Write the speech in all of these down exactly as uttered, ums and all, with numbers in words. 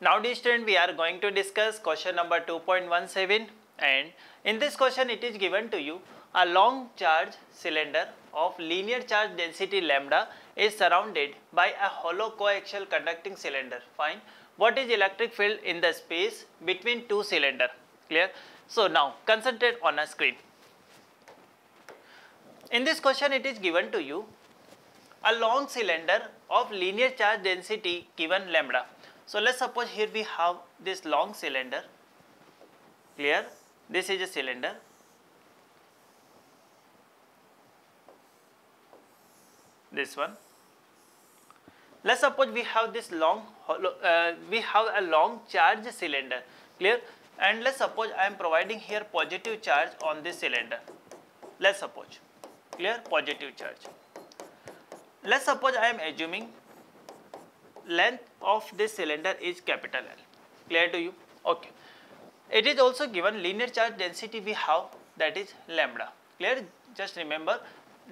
Now dear student, we are going to discuss question number two point one seven, and in this question it is given to you a long charge cylinder of linear charge density lambda is surrounded by a hollow coaxial conducting cylinder. Fine. What is electric field in the space between two cylinder? Clear? So now concentrate on a screen. In this question it is given to you a long cylinder of linear charge density given lambda. So let's suppose here we have this long cylinder. Clear? This is a cylinder. This one. Let's suppose we have this long uh, we have a long charge cylinder. Clear? And let's suppose I am providing here positive charge on this cylinder. Let's suppose. Clear? Positive charge. Let's suppose I am assuming length of this cylinder is capital L. Clear to you? Okay. It is also given linear charge density we have, that is lambda. Clear? Just remember,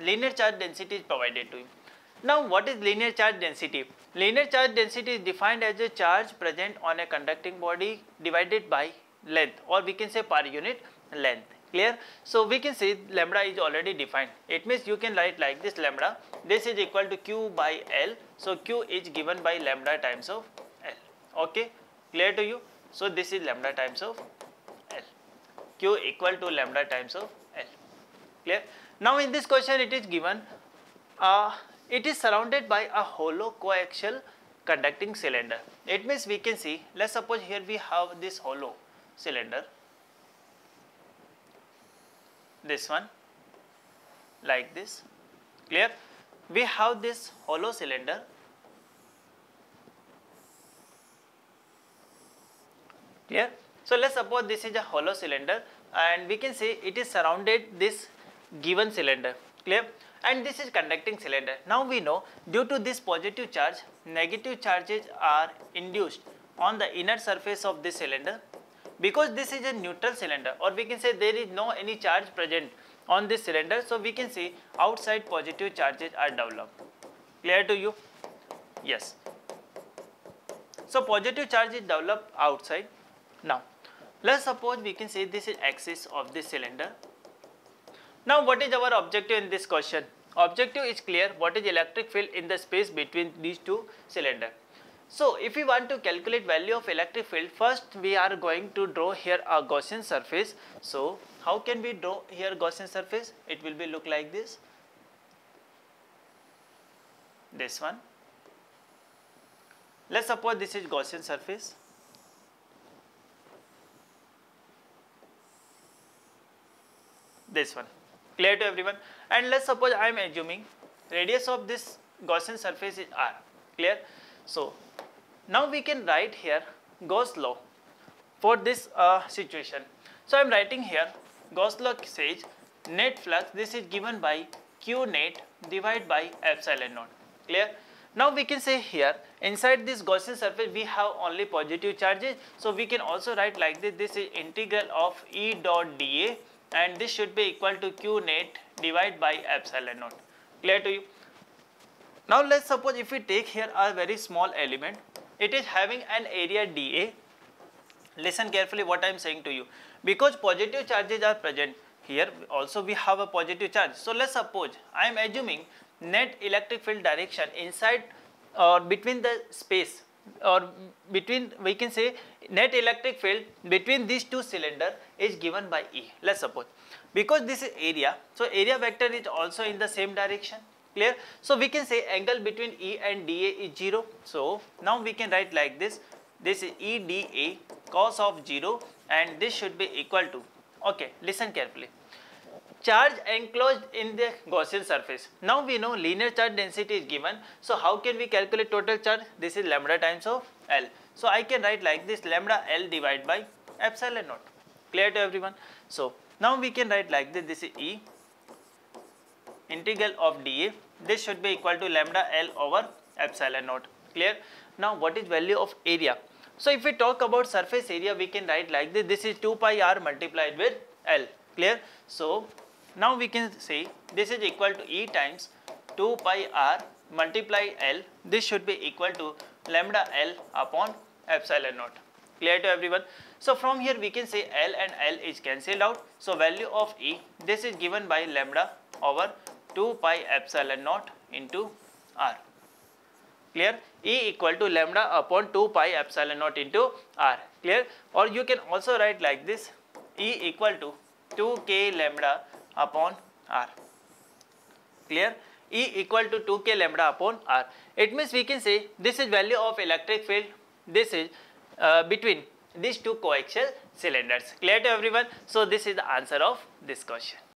linear charge density is provided to you. Now what is linear charge density? Linear charge density is defined as a charge present on a conducting body divided by length, or we can say per unit length. Clear? So we can say lambda is already defined. It means you can write like this: lambda, this is equal to Q by L. So Q is given by lambda times of L. Okay? Clear to you? So this is lambda times of L. Q equal to lambda times of L. Clear? Now in this question it is given, uh, it is surrounded by a hollow coaxial conducting cylinder. It means we can see, let's suppose here we have this hollow cylinder. This one, like this. Clear? We have this hollow cylinder. Clear? So let's suppose this is a hollow cylinder, and we can say it is surrounded this given cylinder. Clear? And this is conducting cylinder. Now we know, due to this positive charge, negative charges are induced on the inner surface of this cylinder. Because this is a neutral cylinder, or we can say there is no any charge present on this cylinder, so we can say outside positive charges are developed. Clear to you? Yes. So positive charge is developed outside. Now let's suppose we can say this is axis of this cylinder. Now what is our objective in this question? Objective is clear. What is electric field in the space between these two cylinders? So if we want to calculate value of electric field, first we are going to draw here a Gaussian surface. So how can we draw here Gaussian surface? It will be look like this. This one. Let's suppose this is Gaussian surface. This one. Clear to everyone? And let's suppose I am assuming radius of this Gaussian surface is R. Clear? So now we can write here Gauss law for this uh, situation. So I am writing here Gauss law says net flux, this is given by Q net divided by epsilon naught. Clear? Now we can say here inside this Gaussian surface we have only positive charges. So we can also write like this, this is integral of E dot dA, and this should be equal to Q net divided by epsilon naught. Clear to you? Now let's suppose if we take here a very small element, it is having an area dA. Listen carefully what I am saying to you. Because positive charges are present, here also we have a positive charge. So let's suppose I am assuming net electric field direction inside or uh, between the space, or between, we can say net electric field between these two cylinders is given by E. Let's suppose. Because this is area, so area vector is also in the same direction. Clear? So we can say angle between E and dA is zero. So now we can write like this, this is E dA cos of zero, and this should be equal to, okay, listen carefully, charge enclosed in the Gaussian surface. Now we know linear charge density is given. So how can we calculate total charge? This is lambda times of L. So I can write like this, lambda L divided by epsilon naught. Clear to everyone? So now we can write like this, this is E integral of dA. This should be equal to lambda L over epsilon naught. Clear? Now what is value of area? So if we talk about surface area, we can write like this, this is two pi r multiplied with L. Clear? So now we can say this is equal to E times two pi r multiply L. This should be equal to lambda L upon epsilon naught. Clear to everyone? So from here we can say L and L is cancelled out. So value of E, this is given by lambda over two pi epsilon naught into R. Clear? E equal to lambda upon two pi epsilon naught into R. Clear? Or you can also write like this, E equal to two k lambda upon R. Clear? E equal to two k lambda upon R. It means we can say this is value of electric field. This is Uh, between these two coaxial cylinders. Clear to everyone? So this is the answer of this question.